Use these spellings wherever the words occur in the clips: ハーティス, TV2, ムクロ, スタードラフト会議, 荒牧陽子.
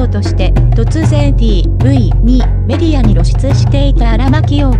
長として突然 TV2 メディアに露出していた荒牧陽子、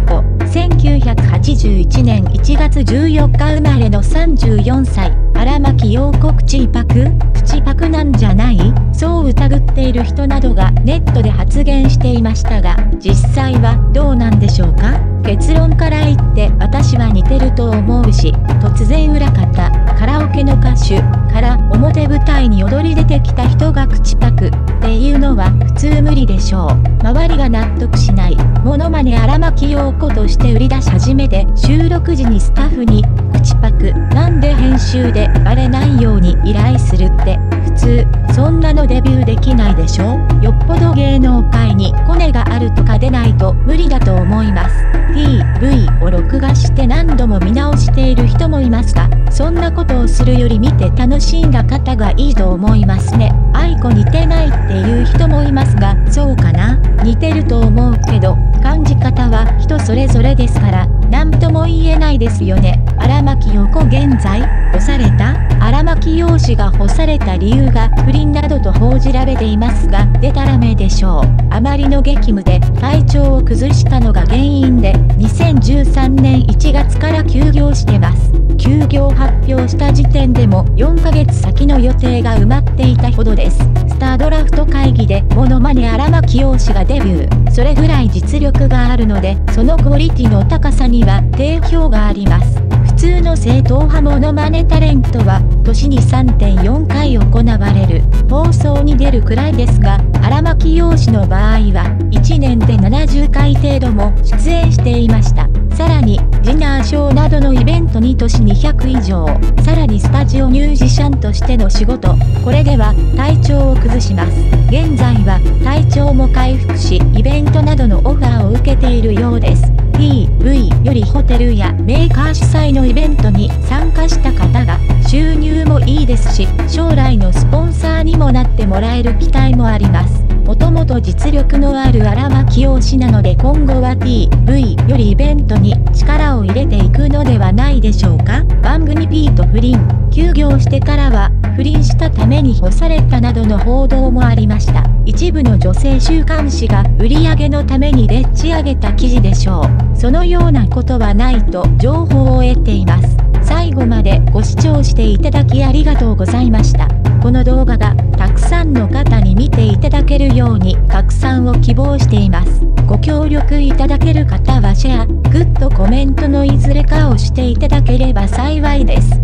1981年1月14日生まれの34歳。荒牧陽子口パク？口パクなんじゃない？そう疑っている人などがネットで発言していましたが、実際はどうなんでしょうか？結論から言って私は似てると思うし、突然裏方、カラオケの歌手から表舞台に躍り出てきた人が口パクっていうのは普通無理でしょう。周りが納得しない。モノマネ荒牧陽子として売り出し始めで、収録時にスタッフに口パクなんで編集でバレないように依頼するって普通そんなのデビューできないでしょ。よっぽど芸能界にコネがあるとかでないと無理だと思います。 TV を録画して何度も見直している人もいますが、そんなことをするより見て楽しんだ方がいいと思いますね。あいこ似てないっていう人もいますが、そうかな？似てると思うけど感じ方は人それぞれですから何とも言えないですよね。荒牧陽子現在干された？荒牧陽子が干された理由が不倫などと報じられていますが、でたらめでしょう。あまりの激務で体調を崩したのが原因で2013年1月から休業してます。休業発表した時点でも4ヶ月先の予定が埋まっていたほどです。スタードラフト会議でモノマネ荒牧陽子がデビュー。それぐらい実力があるので、そのクオリティの高さには定評があります。普通の正統派モノマネタレントは年に 3.4 回行われる放送に出るくらいですが、荒牧陽子の場合は1年で70回程度も出演していました。さらにディナーショーなどのイベントに年200以上、さらにスタジオミュージシャンとしての仕事、これでは体調を崩します。現在は体調も回復し、イベントなどのオファーを受けているようです。TV よりホテルやメーカー主催のイベントに参加した方が収入もいいですし、将来のスポンサーにもなってもらえる期待もあります。もともと実力のある荒牧陽子なので、今後は TV よりイベントに力を入れていくのではないでしょうか。番組 P と不倫、休業してからは不倫したために干されたなどの報道もありました。一部の女性週刊誌が売り上げのためにでっち上げた記事でしょう。そのようなことはないと情報を得ています。最後までご視聴していただきありがとうございました。この動画がたくさんの方に見ていただけるように拡散を希望しています。ご協力いただける方はシェア、グッド、コメントのいずれかをしていただければ幸いです。